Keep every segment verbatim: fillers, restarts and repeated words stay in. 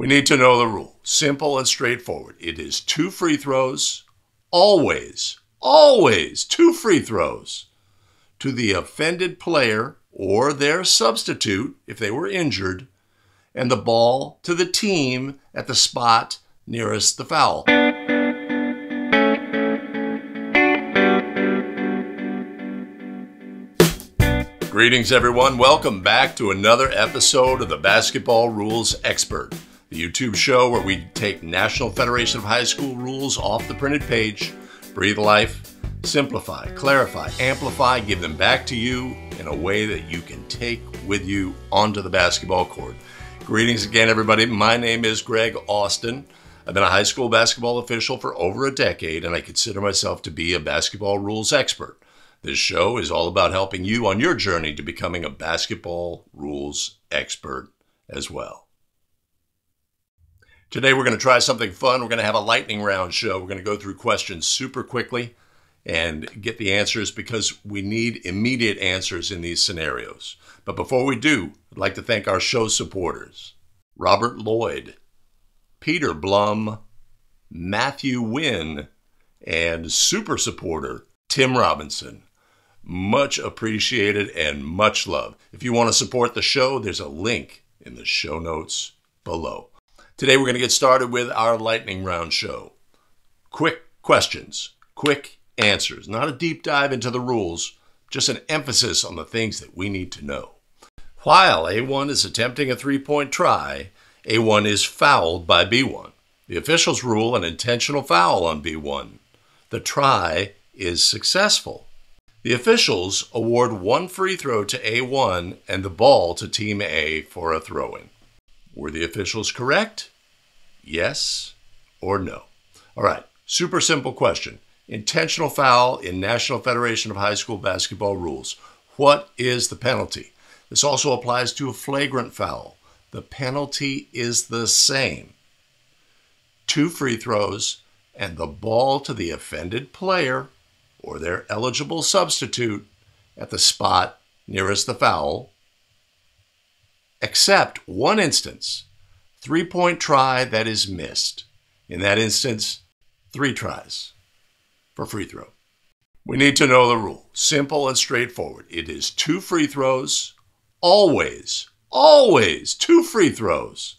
We need to know the rule. Simple and straightforward. It is two free throws, always, always two free throws to the offended player or their substitute if they were injured, and the ball to the team at the spot nearest the foul. Greetings, everyone. Welcome back to another episode of the Basketball Rules Expert, the YouTube show where we take National Federation of High School rules off the printed page, breathe life, simplify, clarify, amplify, give them back to you in a way that you can take with you onto the basketball court. Greetings again, everybody. My name is Greg Austin. I've been a high school basketball official for over a decade, and I consider myself to be a basketball rules expert. This show is all about helping you on your journey to becoming a basketball rules expert as well. Today we're going to try something fun. We're going to have a lightning round show. We're going to go through questions super quickly and get the answers because we need immediate answers in these scenarios. But before we do, I'd like to thank our show supporters: Robert Lloyd, Peter Blum, Matthew Wynn, and super supporter Tim Robinson. Much appreciated and much love. If you want to support the show, there's a link in the show notes below. Today we're going to get started with our lightning round show. Quick questions, quick answers. Not a deep dive into the rules, just an emphasis on the things that we need to know. While A one is attempting a three-point try, A one is fouled by B one. The officials rule an intentional foul on B one. The try is successful. The officials award one free throw to A one and the ball to Team A for a throw-in. Were the officials correct? Yes or no? All right, super simple question. Intentional foul in National Federation of High School Basketball Rules. What is the penalty? This also applies to a flagrant foul. The penalty is the same. Two free throws and the ball to the offended player or their eligible substitute at the spot nearest the foul, except one instance, three-point try that is missed. In that instance, three tries for free throw. We need to know the rule. Simple and straightforward. It is two free throws, always, always two free throws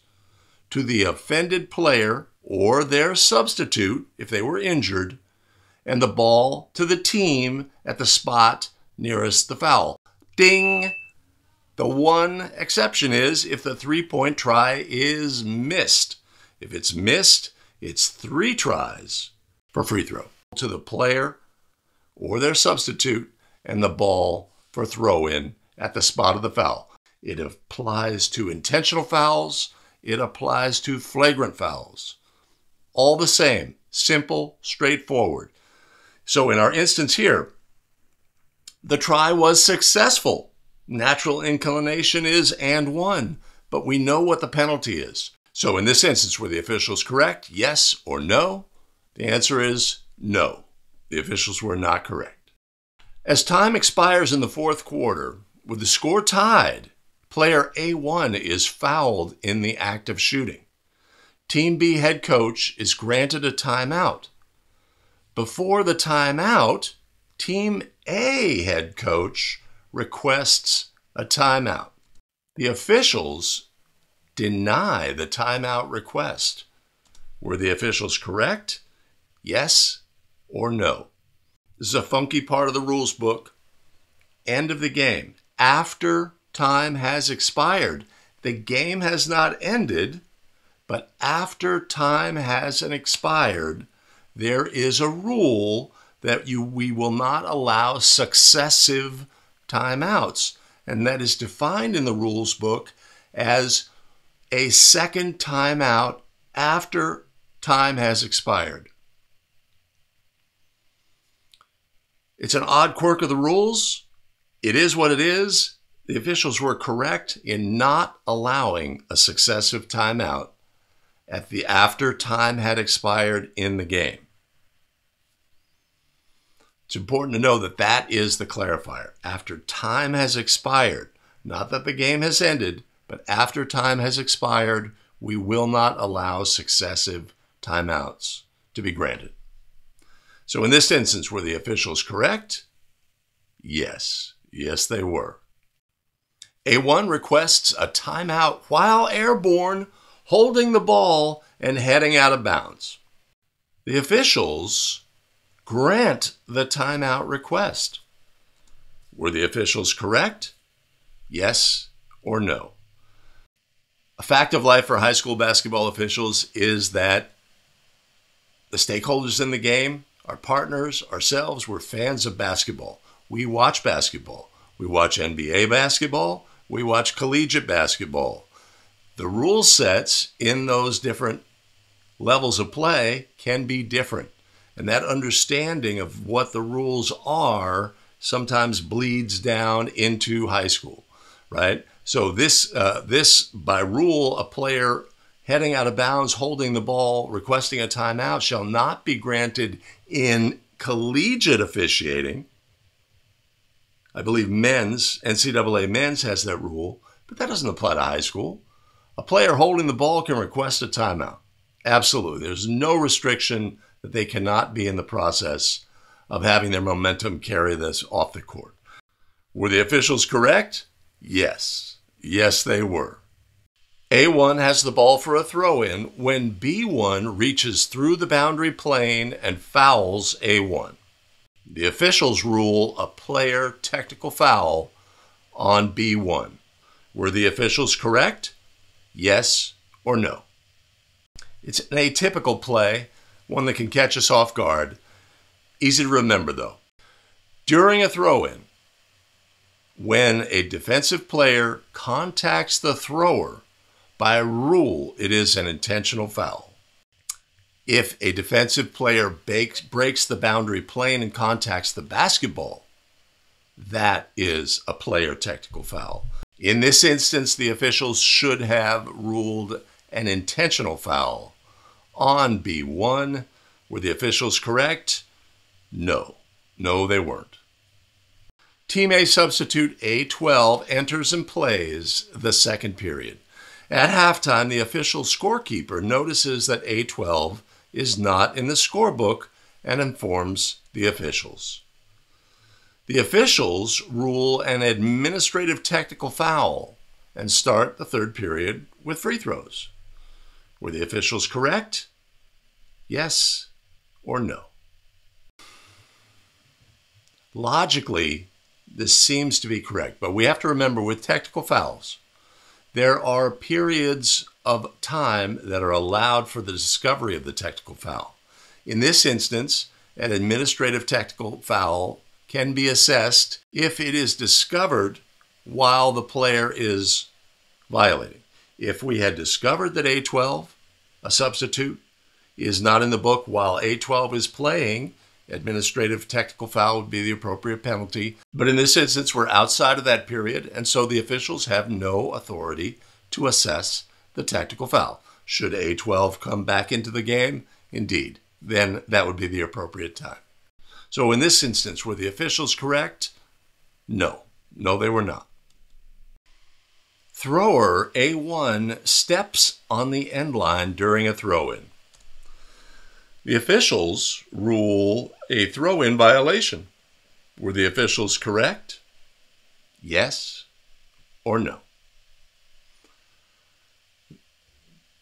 to the offended player or their substitute if they were injured, and the ball to the team at the spot nearest the foul. Ding! The one exception is if the three-point try is missed. If it's missed, it's three tries for free throw to the player or their substitute and the ball for throw-in at the spot of the foul. It applies to intentional fouls. It applies to flagrant fouls. All the same, simple, straightforward. So in our instance here, the try was successful. Natural inclination is and one, but we know what the penalty is. So in this instance, were the officials correct? Yes or no? The answer is no. The officials were not correct. As time expires in the fourth quarter, with the score tied, player A one is fouled in the act of shooting. Team B head coach is granted a timeout. Before the timeout, Team A head coach requests a timeout. The officials deny the timeout request. Were the officials correct? Yes or no? This is a funky part of the rules book. End of the game. After time has expired, the game has not ended, but after time has expired, there is a rule that you, we will not allow successive timeouts, and that is defined in the rules book as a second timeout after time has expired. It's an odd quirk of the rules. It is what it is. The officials were correct in not allowing a successive timeout at the after time had expired in the game. It's important to know that that is the clarifier. After time has expired, not that the game has ended, but after time has expired, we will not allow successive timeouts to be granted. So in this instance, were the officials correct? Yes. Yes, they were. A one requests a timeout while airborne, holding the ball and heading out of bounds. The officials grant the timeout request. Were the officials correct? Yes or no? A fact of life for high school basketball officials is that the stakeholders in the game, our partners, ourselves, we're fans of basketball. We watch basketball. We watch N B A basketball. We watch collegiate basketball. The rule sets in those different levels of play can be different. And that understanding of what the rules are sometimes bleeds down into high school, right? So this, uh, this by rule, a player heading out of bounds, holding the ball, requesting a timeout shall not be granted in collegiate officiating. I believe men's, N C double A men's has that rule, but that doesn't apply to high school. A player holding the ball can request a timeout. Absolutely. There's no restriction that they cannot be in the process of having their momentum carry this off the court. Were the officials correct? Yes. Yes, they were. A one has the ball for a throw-in when B one reaches through the boundary plane and fouls A one. The officials rule a player technical foul on B one. Were the officials correct? Yes or no? It's an atypical play, one that can catch us off guard. Easy to remember, though. During a throw-in, when a defensive player contacts the thrower, by rule, it is an intentional foul. If a defensive player breaks, breaks the boundary plane and contacts the basketball, that is a player technical foul. In this instance, the officials should have ruled an intentional foul on B one. Were the officials correct? No. No, they weren't. Team A substitute A twelve enters and plays the second period. At halftime, the official scorekeeper notices that A twelve is not in the scorebook and informs the officials. The officials rule an administrative technical foul and start the third period with free throws. Were the officials correct? Yes or no? Logically, this seems to be correct, but we have to remember with technical fouls, there are periods of time that are allowed for the discovery of the technical foul. In this instance, an administrative technical foul can be assessed if it is discovered while the player is violating. If we had discovered that A twelve, a substitute, is not in the book while A twelve is playing, administrative technical foul would be the appropriate penalty. But in this instance, we're outside of that period, and so the officials have no authority to assess the technical foul. Should A twelve come back into the game? Indeed. Then that would be the appropriate time. So in this instance, were the officials correct? No. No, they were not. Thrower A one steps on the end line during a throw-in. The officials rule a throw-in violation. Were the officials correct? Yes or no?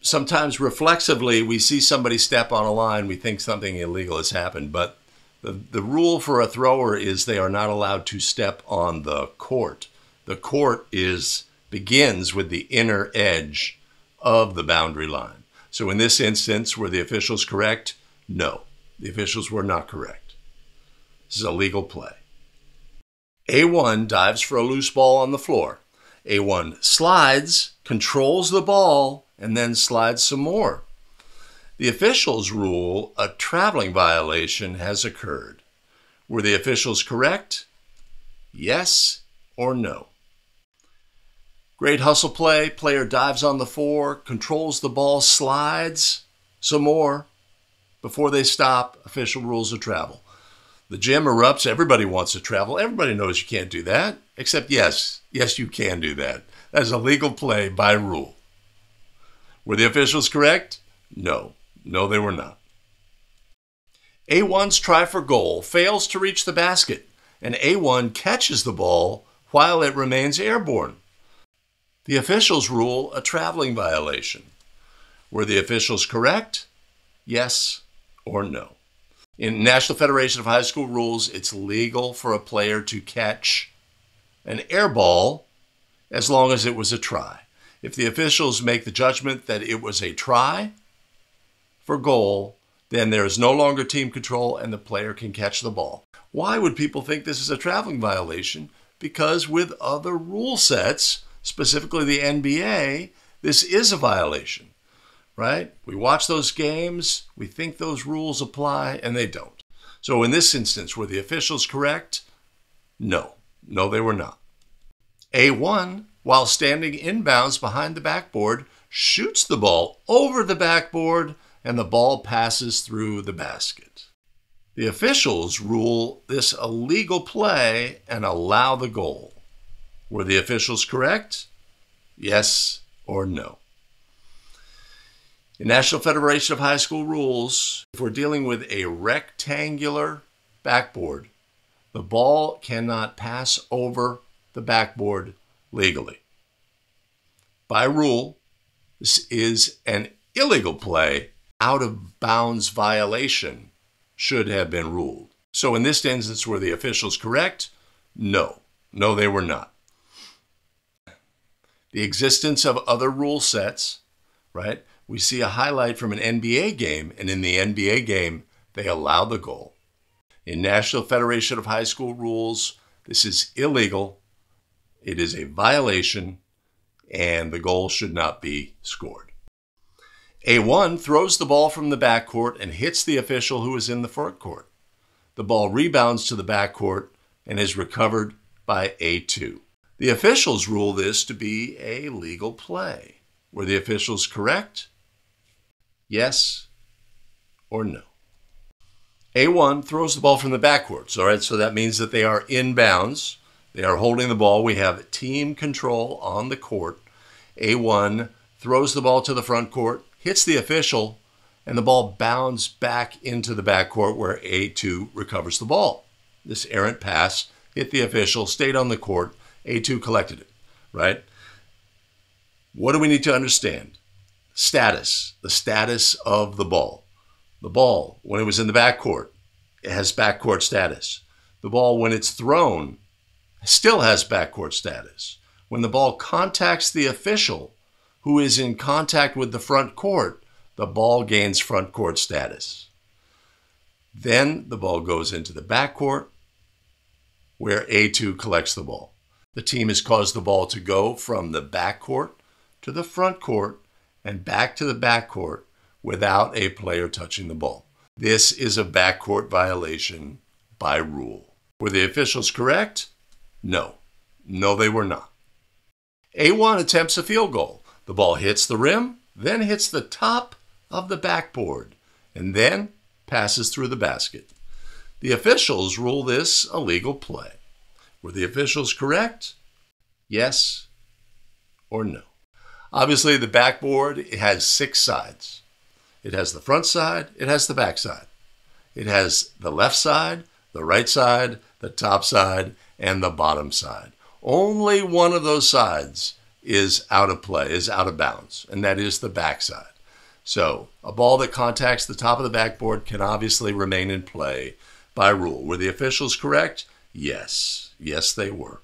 Sometimes reflexively, we see somebody step on a line, we think something illegal has happened, but the, the rule for a thrower is they are not allowed to step on the court. The court is begins with the inner edge of the boundary line. So in this instance, were the officials correct? No, the officials were not correct. This is a legal play. A one dives for a loose ball on the floor. A one slides, controls the ball, and then slides some more. The officials rule a traveling violation has occurred. Were the officials correct? Yes or no? Great hustle play, player dives on the floor, controls the ball, slides some more. Before they stop, official rules of travel. The gym erupts. Everybody wants to travel. Everybody knows you can't do that. Except yes, yes, you can do that. That's a legal play by rule. Were the officials correct? No. No, they were not. A one's try for goal fails to reach the basket, and A one catches the ball while it remains airborne. The officials rule a traveling violation. Were the officials correct? Yes or no. In National Federation of High School Rules, it's legal for a player to catch an air ball as long as it was a try. If the officials make the judgment that it was a try for goal, then there is no longer team control and the player can catch the ball. Why would people think this is a traveling violation? Because with other rule sets, specifically the N B A, this is a violation, right? We watch those games, we think those rules apply, and they don't. So in this instance, were the officials correct? No. No, they were not. A one, while standing inbounds behind the backboard, shoots the ball over the backboard, and the ball passes through the basket. The officials rule this a legal play and allow the goal. Were the officials correct? Yes or no. In National Federation of High School Rules, if we're dealing with a rectangular backboard, the ball cannot pass over the backboard legally. By rule, this is an illegal play. Out of bounds violation should have been ruled. So in this instance, were the officials correct? No. No, they were not. The existence of other rule sets, right? We see a highlight from an N B A game, and in the N B A game, they allow the goal. In National Federation of High School Rules, this is illegal. It is a violation, and the goal should not be scored. A one throws the ball from the backcourt and hits the official who is in the frontcourt. The ball rebounds to the backcourt and is recovered by A two. The officials rule this to be a legal play. Were the officials correct? Yes or no? A one throws the ball from the backcourt. All right, so that means that they are in bounds. They are holding the ball. We have team control on the court. A one throws the ball to the frontcourt, hits the official, and the ball bounds back into the backcourt where A two recovers the ball. This errant pass hit the official, stayed on the court, A two collected it, right? What do we need to understand? Status, the status of the ball. The ball, when it was in the backcourt, it has backcourt status. The ball, when it's thrown, still has backcourt status. When the ball contacts the official, who is in contact with the front court, the ball gains front court status. Then the ball goes into the back court where A two collects the ball. The team has caused the ball to go from the back court to the front court and back to the back court without a player touching the ball. This is a backcourt violation by rule. Were the officials correct? No. No, they were not. A one attempts a field goal. The ball hits the rim, then hits the top of the backboard, and then passes through the basket. The officials rule this a legal play. Were the officials correct? Yes or no? Obviously, the backboard, it has six sides. It has the front side, it has the back side. It has the left side, the right side, the top side, and the bottom side. Only one of those sides is out of play, is out of bounds, and that is the backside. So a ball that contacts the top of the backboard can obviously remain in play by rule. Were the officials correct? Yes. Yes, they were.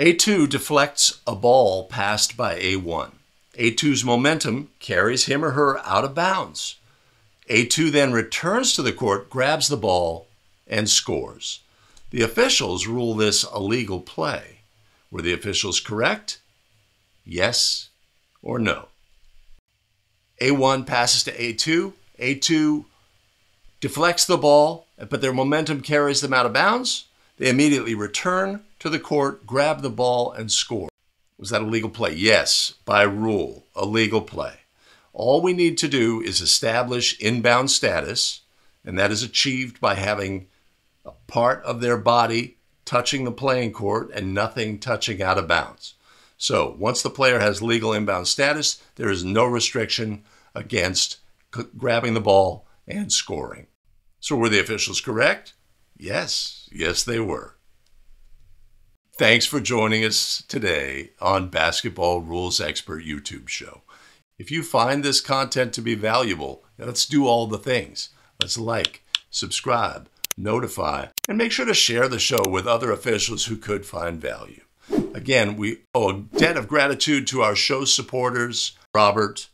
A two deflects a ball passed by A one. A two's momentum carries him or her out of bounds. A two then returns to the court, grabs the ball, and scores. The officials rule this a legal play. Were the officials correct? Yes or no? A one passes to A two. A two deflects the ball, but their momentum carries them out of bounds. They immediately return to the court, grab the ball, and score. Was that a legal play? Yes, by rule, a legal play. All we need to do is establish inbound status, and that is achieved by having a part of their body touching the playing court and nothing touching out of bounds. So once the player has legal inbound status, there is no restriction against grabbing the ball and scoring. So were the officials correct? Yes, yes they were. Thanks for joining us today on Basketball Rules Expert YouTube show. If you find this content to be valuable, let's do all the things. Let's like, subscribe, notify, and make sure to share the show with other officials who could find value. Again, we owe a debt of gratitude to our show supporters, Robert,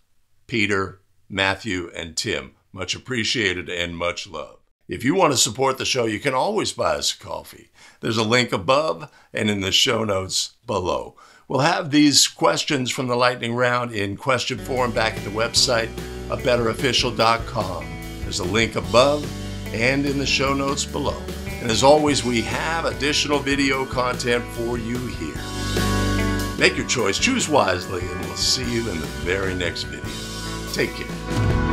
Peter, Matthew, and Tim. Much appreciated and much love. If you want to support the show, you can always buy us a coffee. There's a link above and in the show notes below. We'll have these questions from the lightning round in question form back at the website, a better official dot com. There's a link above and in the show notes below. And as always, we have additional video content for you here. Make your choice, choose wisely, and we'll see you in the very next video. Take care.